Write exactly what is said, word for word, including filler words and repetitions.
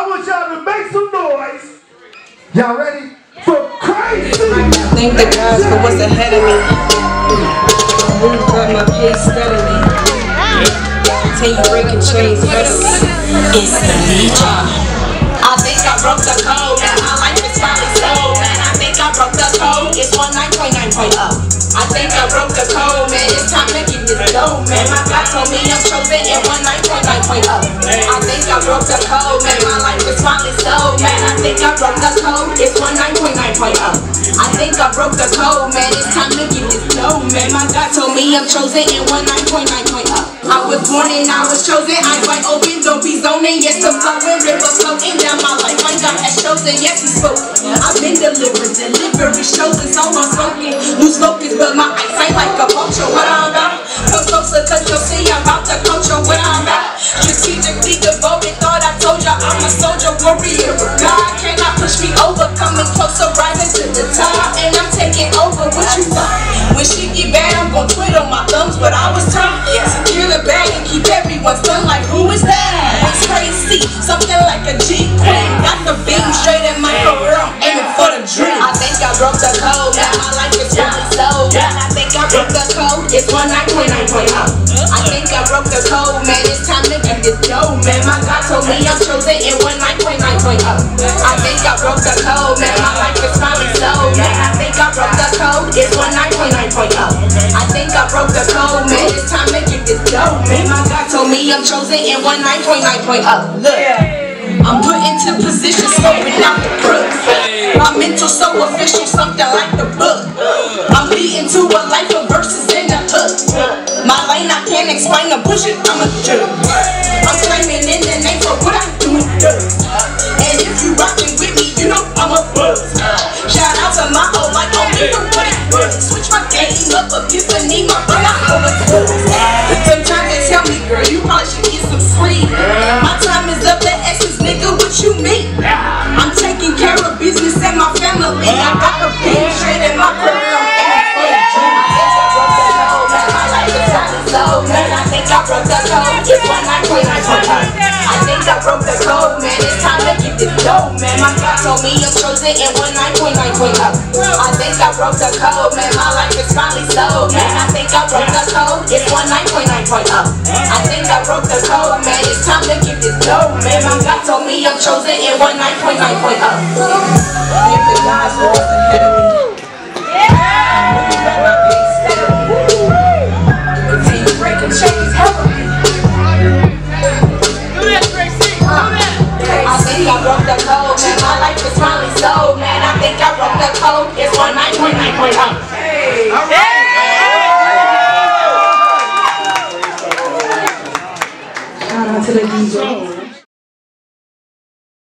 I want y'all to make some noise. Y'all ready? For Christ. I thank the gods for what's ahead of me. Move up my pace steadily. Take breaking chains readily. It's the D J. I think I broke the code. Now my life is finally sold. Man, I think I broke the code. It's one nine point nine point nine point zero. I think I broke the code. Man, it's time to get this dough. Man, my God told me I'm chosen in one nine point nine point zero. I think I broke the code. Man, my life is finally sold. Man, I think I broke the code. It's one nine point nine point zero. I think I broke the code. Man, it's time to get this dough. Man, my God told me I'm chosen in one nine point nine point zero. I was born and I was chosen, eyes wide open, don't be zoning. Yes, I'm flowing, river floating down my life. My God has chosen, yes, He spoke. I've been delivered, delivery shows it's all I'm smoking. Lose focus, but my eyesight like a vulture. What I'm about, come closer, touch your sea, I'm about to culture. What I'm about, strategically devoted, thought I told ya I'm a soldier, warrior. God cannot push me over, coming closer, rising to the top, and I'm taking over. What you want? When she get bad, I'm gon' twit on my thumbs, but I was taught, yes. Bag and keep everyone stunned like who is that? It's crazy, something like a G queen. Got the beam straight in my career, I'm aiming for the dream. I think I broke the code, now my life is really sold. I think I broke the code, it's one nine point nine point zero. I think I broke the code, man, it's time to get this dough. Man, my God told me I'm chosen in one nine point nine point zero. I think I broke the code, man, my life is finally sold. Man, I think I broke the code, it's one nine point nine point zero. I think I broke the code, man, it's time to get this dough. Man, my God told me I'm chosen in one nine point nine point zero. Look, I'm put into position, scoping out the crooks. My mental so official, something like the book. I'm beaten to a life of verses in the hook. My lane I can't explain, I'm pushing, I'm a jerk. I'm claiming in the name for what I'm doing, dirt. And if you rockin' with me, you know I'm a buzz. Shout out to my whole life, I'm in the way. Switch my game up, epiphany, my brother, I'm a buzz. Tell me, girl, you probably should get some sleep. My time is up, the essence, nigga, what you mean? I'm taking care of business and my family. I got the big shit in my career, I'm aiming for the dream. I think I broke the code, man, my life is finally sold. Man, I think I broke the code, it's one nine point nine point nine. I think I broke the code, man, it's time to get this dough. Man, my God told me I'm chosen in one nine point nine point nine. I think I broke the code, man, my life is finally sold. Man, I think I broke the code, it's one nine point nine point nine. I think I broke the code, man, it's time to get this dough. Man, my God told me I'm chosen in one nine point nine point zero. If the guys were ahead of me, yeah. Take a break and shake his help me. Do that, Tracy, do that. I think I broke the code, man, my life is finally sold. Man, I think I broke the code, it's one nine point nine point zero. Hey, all right. To the D J.